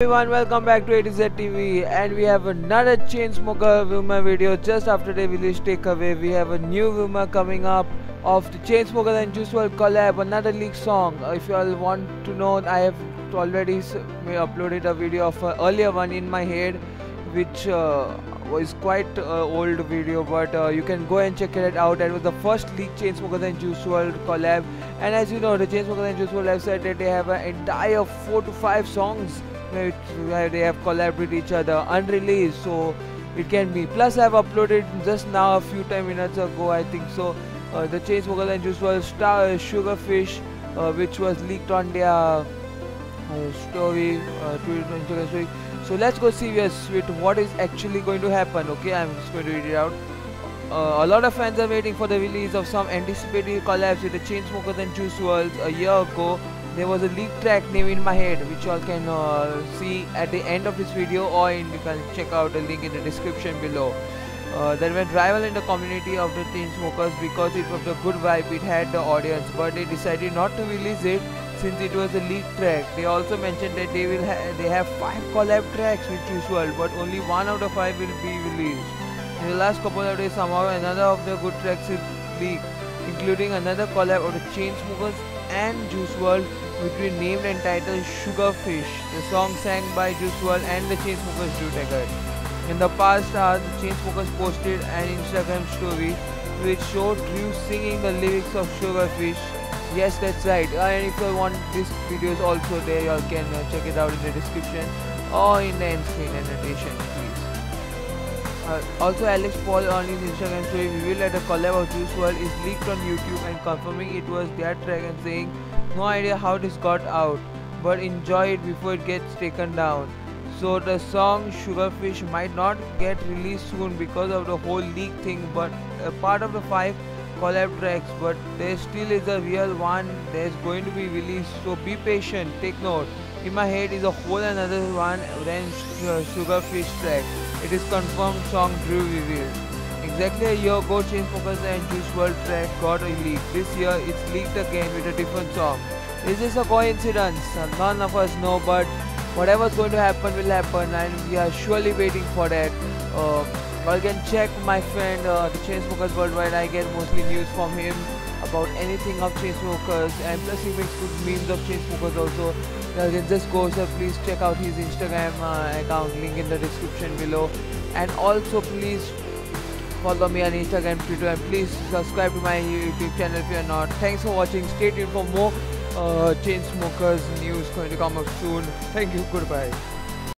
Everyone, welcome back to ATZ TV, and we have another Chainsmokers rumor video just after the release takeaway. We have a new rumor coming up of the Chainsmokers and Juice WRLD collab, another leaked song. If you all want to know, I have already uploaded a video of an earlier one in my head, which was quite old video, but you can go and check it out. That was the first leaked Chainsmokers and Juice WRLD collab, and as you know, the Chainsmokers and Juice WRLD have said that they have an entire 4 to 5 songs where they have collaborated each other unreleased, so it can be. Plus, I have uploaded just now a few minutes ago, I think so. The Chainsmokers and Juice WRLD star Sugarfish, which was leaked on their story, Twitter, Instagram story. So let's go serious with what is actually going to happen. Okay, I'm just going to read it out. A lot of fans are waiting for the release of some anticipated collabs with the Chainsmokers and Juice WRLD. A year ago, there was a leaked track name in my head, which you all can see at the end of this video, or you can check out the link in the description below. There went rival in the community of the Chainsmokers because it was a good vibe, it had the audience, but they decided not to release it since it was a leaked track. They also mentioned that they have 5 collab tracks with Juice WRLD, but only 1 out of 5 will be released. In the last couple of days, somehow another of the good tracks is leaked, including another collab of the Chainsmokers and Juice WRLD, which we named and titled Sugarfish. The song sang by Juice WRLD and the Chainsmokers Drew Taggart. In the past hour, the Chainsmokers posted an Instagram story which showed Drew singing the lyrics of Sugarfish. Yes, that's right. And if you want, this video is also there. You all can check it out in the description or in the end screen annotation, please. Also, Alex Paul on his Instagram story revealed that the collab of Juice WRLD is leaked on YouTube and confirming it was their track and saying, "No idea how this got out, but enjoy it before it gets taken down." So the song Sugarfish might not get released soon because of the whole leak thing, but a part of the 5 collab tracks, but there still is a real one that's going to be released, so be patient, take note. In my head is a whole another one than Sugarfish track. It is confirmed song Drew revealed. Exactly a year ago, Chainsmokers and Juice WRLD track got a leak. This year it's leaked again with a different song. Is this a coincidence? None of us know, but whatever's going to happen will happen, and we are surely waiting for that. You can check my friend the Chainsmokers Worldwide. I get mostly news from him about anything of Chainsmokers, and plus he makes good memes of Chainsmokers also. You can just go, so please check out his Instagram account, link in the description below. And also please follow me on Instagram, Twitter, and please subscribe to my YouTube channel if you are not. Thanks for watching. Stay tuned for more Chainsmokers news going to come up soon. Thank you. Goodbye.